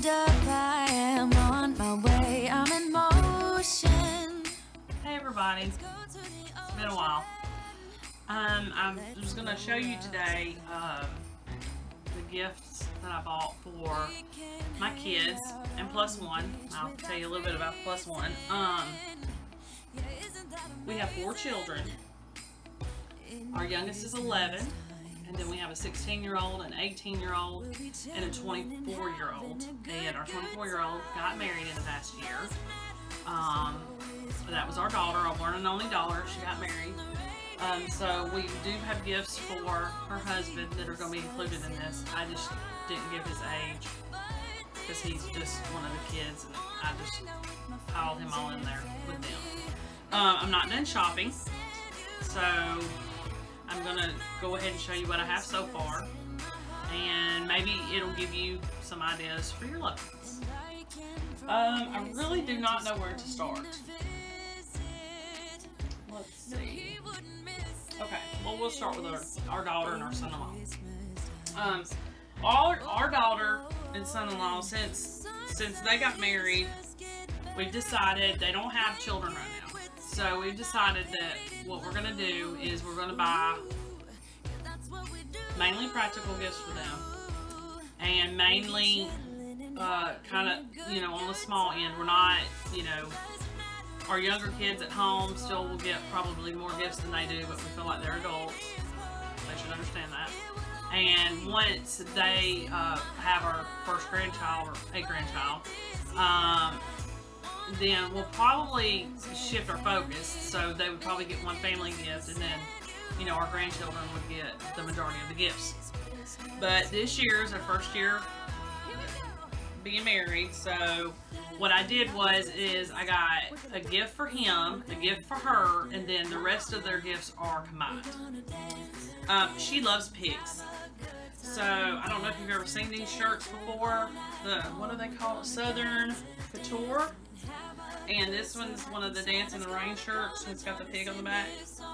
Hold up, I am on my way. I'm in motion. Hey everybody, it's been a while. I'm just gonna show you today the gifts that I bought for my kids and plus one. I'll tell you a little bit about plus one. We have four children. Our youngest is 11, and then we have a 16-year-old, an 18-year-old, and a 24-year-old. And our 24-year-old got married in the past year. That was our daughter, our one and only daughter. She got married. So we do have gifts for her husband that are going to be included in this. I just didn't give his age because he's just one of the kids, and I just piled him all in there with them. I'm not done shopping, so I'm going to go ahead and show you what I have so far, and maybe it'll give you some ideas for your look. I really do not know where to start. Let's see. Okay, well, we'll start with our daughter and our son-in-law. Our daughter and son-in-law, since they got married, we've decided they don't have children right now. So we've decided that what we're going to do is we're going to buy mainly practical gifts for them, and mainly kind of, you know, on the small end. We're not, you know, our younger kids at home still will get probably more gifts than they do, but we feel like they're adults. They should understand that. And once they have our first grandchild or a grandchild, then we'll probably shift our focus, so they would probably get one family gift, and then, you know, our grandchildren would get the majority of the gifts. But this year is our first year being married, so what I did was I got a gift for him, a gift for her, and then the rest of their gifts are combined. She loves pigs. So, I don't know if you've ever seen these shirts before. What do they call it? Southern Couture. And this one's one of the Dance in the Rain shirts, and it's got the pig on the back. So,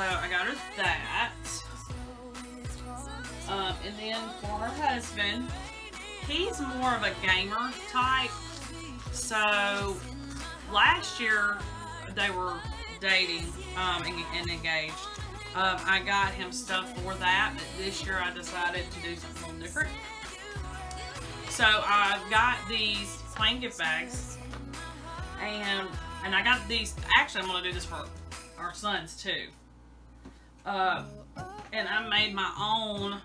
I got her that. And then for her husband, he's more of a gamer type. So, last year, they were dating and engaged. I got him stuff for that, but this year I decided to do something a little different. So I've got these plain gift bags, and I got these. Actually, I'm going to do this for our sons too. And I made my own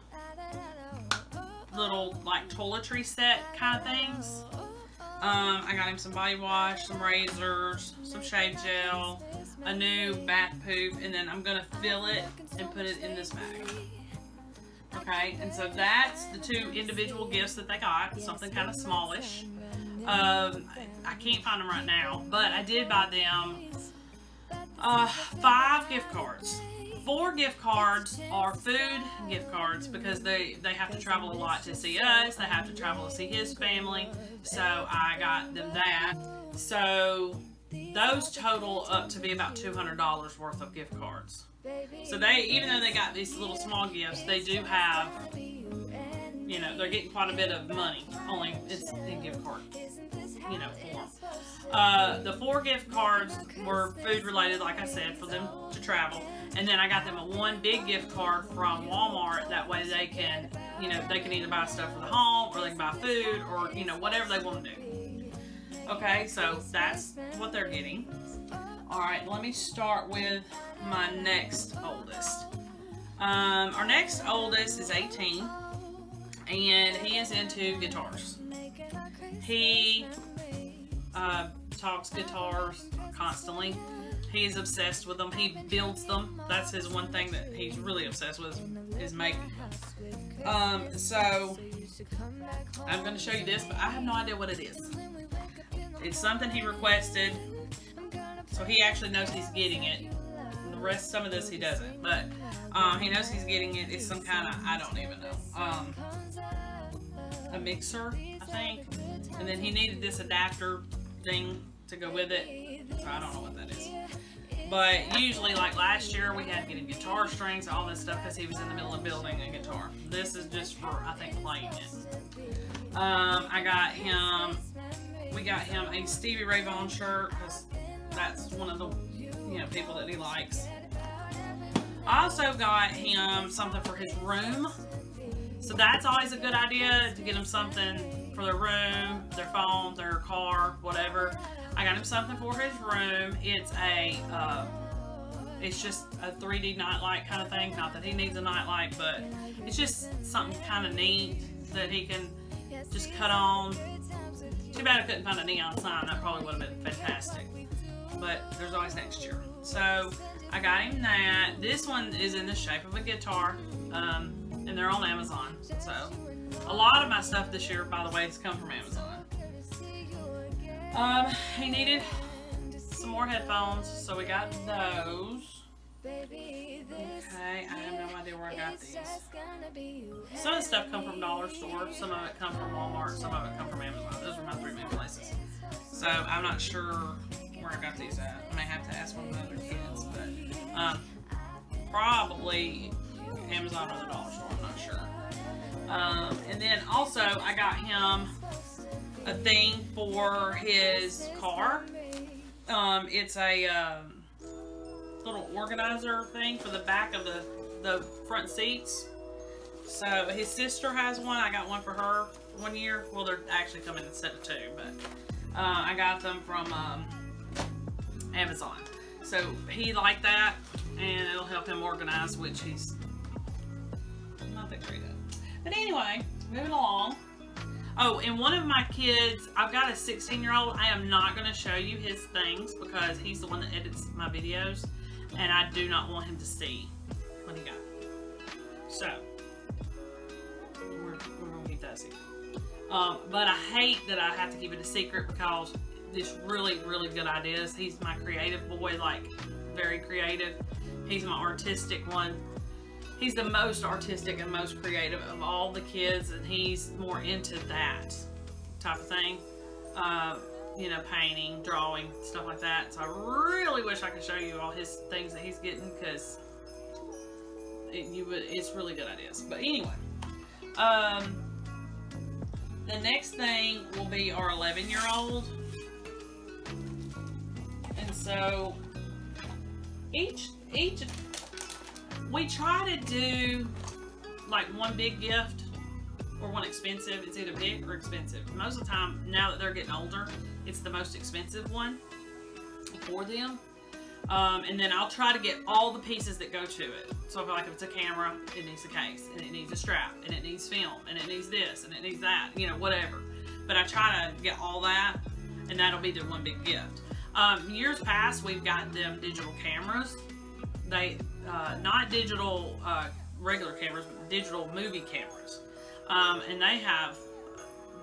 little like toiletry set kind of things. I got him some body wash, some razors, some shave gel, a new bath poop, and then I'm going to fill it and put it in this bag. Okay, and so that's the two individual gifts that they got, something kind of smallish. I can't find them right now, but I did buy them 5 gift cards. 4 gift cards are food gift cards because they have to travel a lot to see us, they have to travel to see his family, so I got them that. So those total up to be about $200 worth of gift cards. So they, even though they got these little small gifts, they do have, you know, they're getting quite a bit of money. Only it's in gift card, you know, form. The 4 gift cards were food related, like I said, for them to travel. And then I got them a one big gift card from Walmart. That way they can, you know, they can either buy stuff for the home, or they can buy food, or, you know, whatever they want to do. Okay, so that's what they're getting. Alright, let me start with my next oldest. Our next oldest is 18, and he is into guitars. He talks guitars constantly. He's obsessed with them. He builds them. That's his one thing that he's really obsessed with, is making them. So, I'm going to show you this, but I have no idea what it is. It's something he requested, so he actually knows he's getting it. The rest, some of this he doesn't, but he knows he's getting it. It's some kind of, I don't even know, a mixer, I think. And then he needed this adapter thing to go with it, so I don't know what that is. But usually, like last year, we had to get him guitar strings, all this stuff, because he was in the middle of building a guitar. This is just for, I think, playing it. We got him a Stevie Ray Vaughan shirt, because that's one of the, you know, people that he likes. I also got him something for his room. So that's always a good idea, to get him something for their room, their phone, their car, whatever. I got him something for his room. It's a, it's just a 3D nightlight kind of thing. Not that he needs a nightlight, but it's just something kind of neat that he can just cut on. Too bad I couldn't find a neon sign. That probably would have been fantastic. But there's always next year. So I got him that. This one is in the shape of a guitar, and they're on Amazon. So a lot of my stuff this year, by the way, has come from Amazon. He needed some more headphones, so we got those. Okay, I have no idea where I got these. Some of the stuff come from Dollar Store, some of it come from Walmart, some of it come from Amazon. Those are my three main places. So I'm not sure where I got these at. I may have to ask one of the other kids, but probably Amazon or the Dollar Store, I'm not sure. And then also I got him a thing for his car. It's a little organizer thing for the back of the front seats. So his sister has one. I got one for her one year. Well, they're actually coming instead of two, but I got them from Amazon. So he liked that, and it'll help him organize, which he's not that great at. But anyway, moving along. Oh, and one of my kids, I've got a 16-year-old. I am not going to show you his things because he's the one that edits my videos, and I do not want him to see what he got. So, we're going to keep that secret. But I hate that I have to keep it a secret because it's really, really good ideas. He's my creative boy, like, very creative. He's my artistic one. He's the most artistic and most creative of all the kids, and he's more into that type of thing. You know, painting, drawing, stuff like that. So I really wish I could show you all his things that he's getting, because it's really good ideas. But anyway, the next thing will be our 11-year-old. And so each we try to do like one big gift or one expensive. It's either big or expensive. Most of the time, now that they're getting older, it's the most expensive one for them. And then I'll try to get all the pieces that go to it. So if it's a camera, it needs a case, and it needs a strap, and it needs film, and it needs this, and it needs that, you know, whatever. But I try to get all that, and that'll be the one big gift. Years past, we've got them digital cameras. They not digital regular cameras, but digital movie cameras, and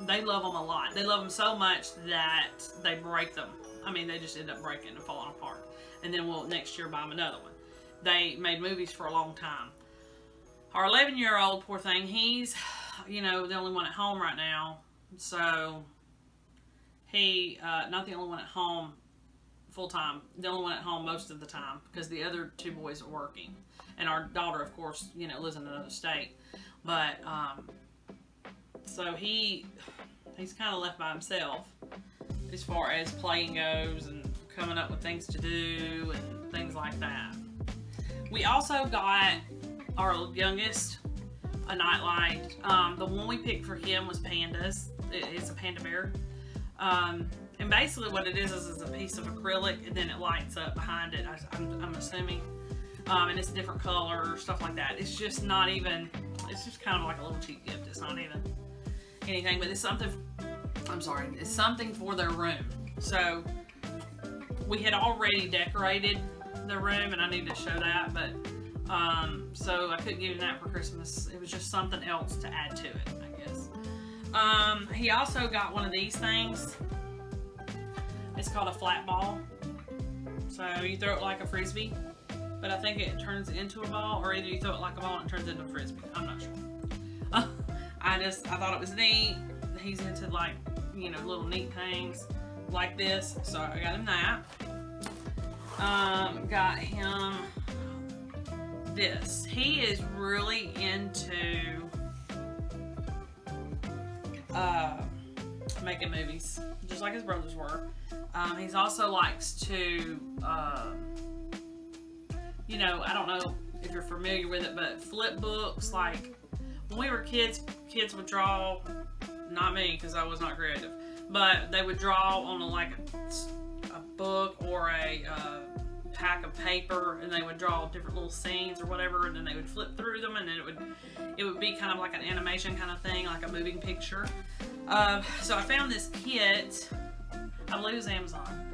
they love them a lot. They love them so much that they break them. I mean, they just end up breaking and falling apart. And then we'll next year buy them another one. They made movies for a long time. Our 11-year-old, poor thing, he's, you know, the only one at home right now. So he not the only one at home full-time, the only one at home most of the time, because the other two boys are working, and our daughter, of course, you know, lives in another state. But so he's kind of left by himself as far as playing goes and coming up with things to do and things like that. We also got our youngest a nightlight. The one we picked for him was pandas. It's a panda bear. And basically what it is a piece of acrylic, and then it lights up behind it, I'm assuming. And it's a different color, stuff like that. It's just not even, it's just kind of like a little cheap gift. It's not even anything, but it's something, I'm sorry, it's something for their room. So we had already decorated the room, and I need to show that, but so I couldn't give him that for Christmas. It was just something else to add to it, I guess. He also got one of these things. It's called a flat ball. So you throw it like a frisbee, but I think it turns into a ball, or either you throw it like a ball and it turns into a frisbee. I'm not sure. I thought it was neat. He's into, like, you know, little neat things like this. So I got him that. Got him this. He is really into making movies, just like his brothers were. He's also likes to, you know, I don't know if you're familiar with it, but flip books. Like when we were kids, kids would draw, not me because I was not creative, but they would draw on a book or a pack of paper, and they would draw different little scenes or whatever, and then they would flip through them, and then it would be kind of like an animation kind of thing, like a moving picture. So I found this kit, I believe it was Amazon,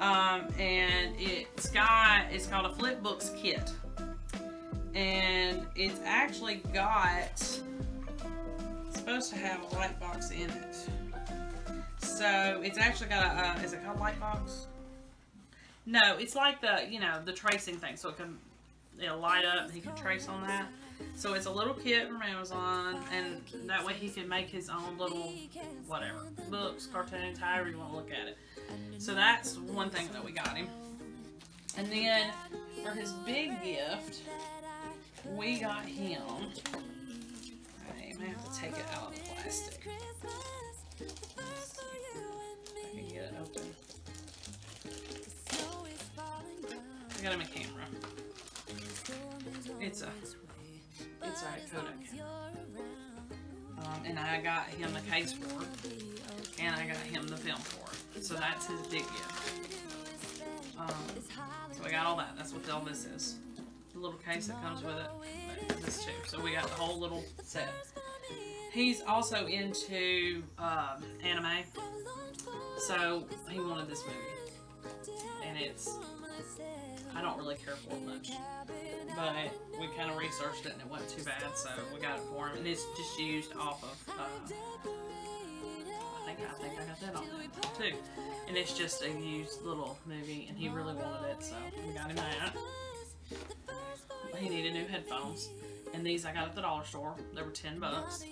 and it's called a flip books kit, and it's actually got, it's supposed to have a light box in it. So it's actually got a, is it called light box? No, it's like the, you know, the tracing thing, so it'll light up and he can trace on that. So it's a little kit from Amazon, and that way he can make his own little whatever, books, cartoons, however you want to look at it. So that's one thing that we got him. And then for his big gift, we got him, I may have to take it out of the plastic. Let's see if I can get it open. I got him a camera. It's a Kodak camera. And I got him the case for it, and I got him the film for it. So that's his big gift. So I got all that. That's what all this is. The little case that comes with it. But this too. So we got the whole little set. He's also into anime, so he wanted this movie, and it's, I don't really care for it much, but we kind of researched it and it wasn't too bad, so we got it for him, and it's just used off of, I think I got that on there too, and it's just a used little movie, and he really wanted it, so we got him that. He needed new headphones, and these I got at the Dollar Store. They were 10 bucks.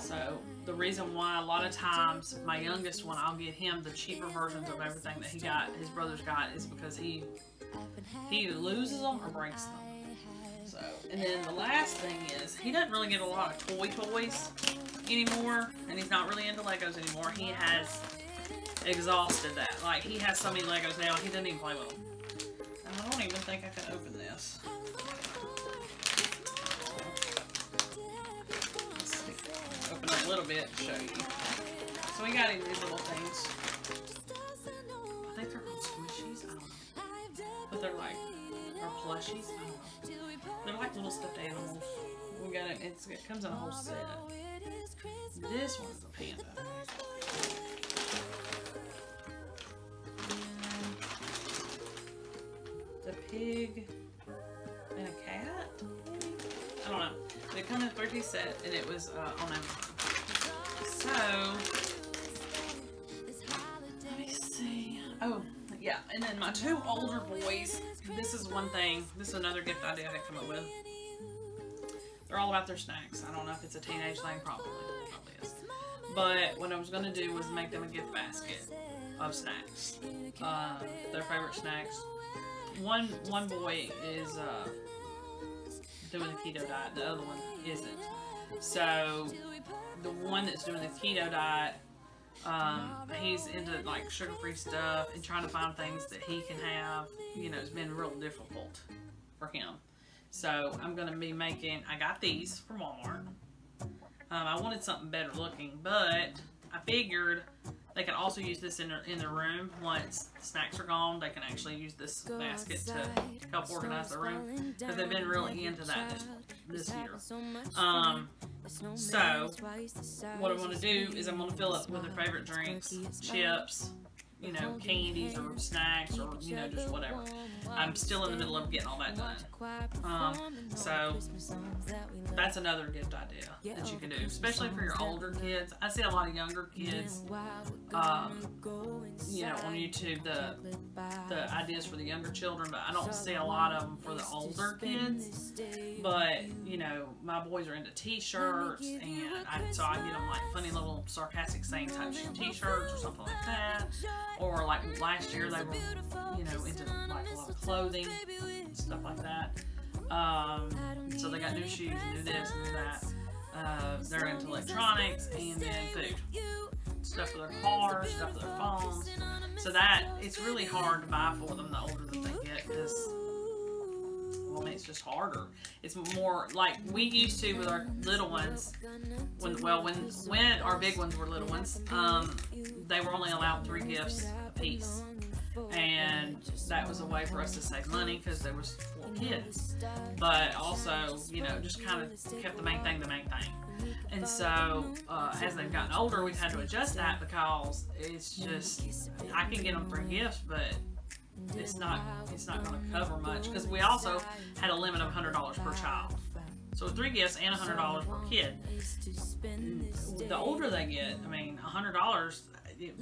So the reason why a lot of times my youngest one, I'll get him the cheaper versions of everything that he got, his brothers got, is because he either loses them or breaks them. So, and then the last thing is, he doesn't really get a lot of toys anymore, and he's not really into Legos anymore. He has exhausted that. Like, he has so many Legos now, he doesn't even play with them. And I don't even think I can open this. A little bit to show you. So we got him these little things. I think they're called squishies. I don't know. But they're like, or plushies. I don't know. They're like little stuffed animals. We got it. It comes in a whole set. This one's a panda. The pig and a cat. Maybe? I don't know. They come in a 3-piece set, and it was on Amazon. So, let me see. Oh, yeah. And then my two older boys, this is one thing. This is another gift idea I didn't come up with. They're all about their snacks. I don't know if it's a teenage thing. Probably is. But what I was going to do was make them a gift basket of snacks. Their favorite snacks. One boy is doing the keto diet. The other one isn't. So, the one that's doing the keto diet, he's into like sugar-free stuff and trying to find things that he can have. You know, it's been real difficult for him. So I'm going to be making, I got these from Walmart. I wanted something better looking, but I figured they could also use this in their room. Once the snacks are gone, they can actually use this basket to help organize their room, because they've been really into that this year. So what I'm going to do is I'm going to fill up with their favorite drinks, chips, you know, candies or snacks, or, you know, just whatever. I'm still in the middle of getting all that done. So that's another gift idea that you can do, especially for your older kids. I see a lot of younger kids, you know, on YouTube, the ideas for the younger children, but I don't see a lot of them for the older kids. But, you know, my boys are into t-shirts, and so I get them like funny little sarcastic saying type t-shirts or something like that. Or like last year they were, you know, into like a lot of clothing and stuff like that. So they got new shoes and new this and new that. They're into electronics and then food. Stuff for their car, stuff for their phones. So that, it's really hard to buy for them the older that they get, because, well, I mean, it's just harder. It's more like we used to with our little ones. When our big ones were little ones, they were only allowed 3 gifts a piece. And that was a way for us to save money because there was 4 kids. But also, you know, just kind of kept the main thing the main thing. And so, as they've gotten older, we've had to adjust that because it's just, I can get them 3 gifts, but it's not going to cover much, because we also had a limit of $100 per child. So with 3 gifts and $100 per kid. The older they get, I mean, $100,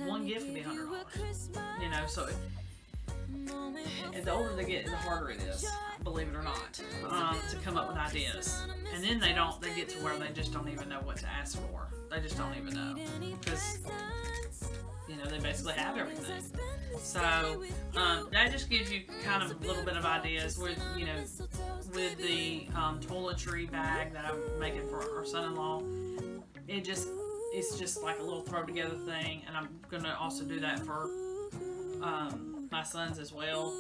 one gift could be $100. You know, so and the older they get, the harder it is, believe it or not, to come up with ideas. And then they get to where they just don't even know what to ask for. They just don't even know, because, you know, they basically have everything. So that just gives you kind of a little bit of ideas with, you know, with the toiletry bag that I'm making for our son-in-law. It's just like a little throw together thing, and I'm gonna also do that for my sons as well.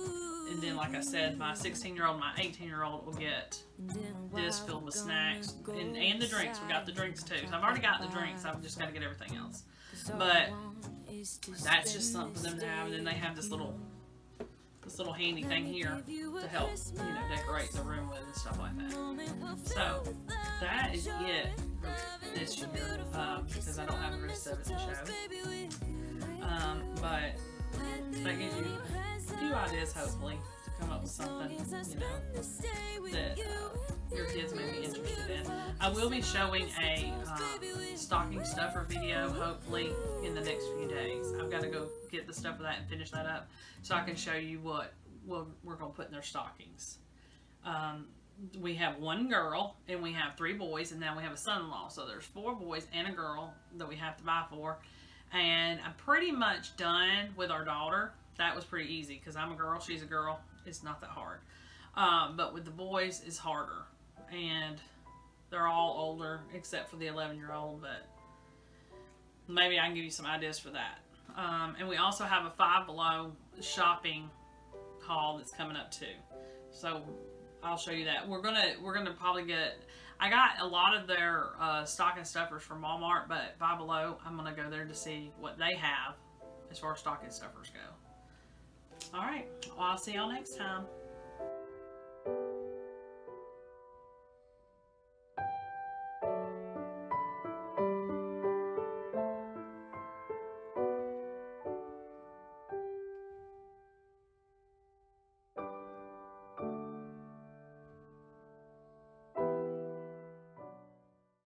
And then, like I said, my 16-year-old, my 18-year-old will get this filled with snacks and the drinks. We got the drinks too. So I've already got the drinks. I've just got to get everything else. But that's just something for them to have. And then they have this little handy thing here to help, you know, decorate the room with and stuff like that. So that is it for this year, because I don't have the rest of it to show. But that gives you a few ideas, hopefully, to come up with something, you know, that your kids may be interested in. I will be showing a stocking stuffer video, hopefully, in the next few days. I've got to go get the stuff of that and finish that up so I can show you what we're going to put in their stockings. We have 1 girl, and we have 3 boys, and now we have a son-in-law. So there's 4 boys and a girl that we have to buy for. And I'm pretty much done with our daughter. That was pretty easy because I'm a girl, she's a girl. It's not that hard. But with the boys, it's harder. And they're all older except for the 11-year-old, but maybe I can give you some ideas for that. And we also have a Five Below shopping haul that's coming up too. So I'll show you that. We're gonna probably get. I got a lot of their stocking stuffers from Walmart, but Five Below, I'm gonna go there to see what they have as far as stocking stuffers go. All right. Well, I'll see y'all next time.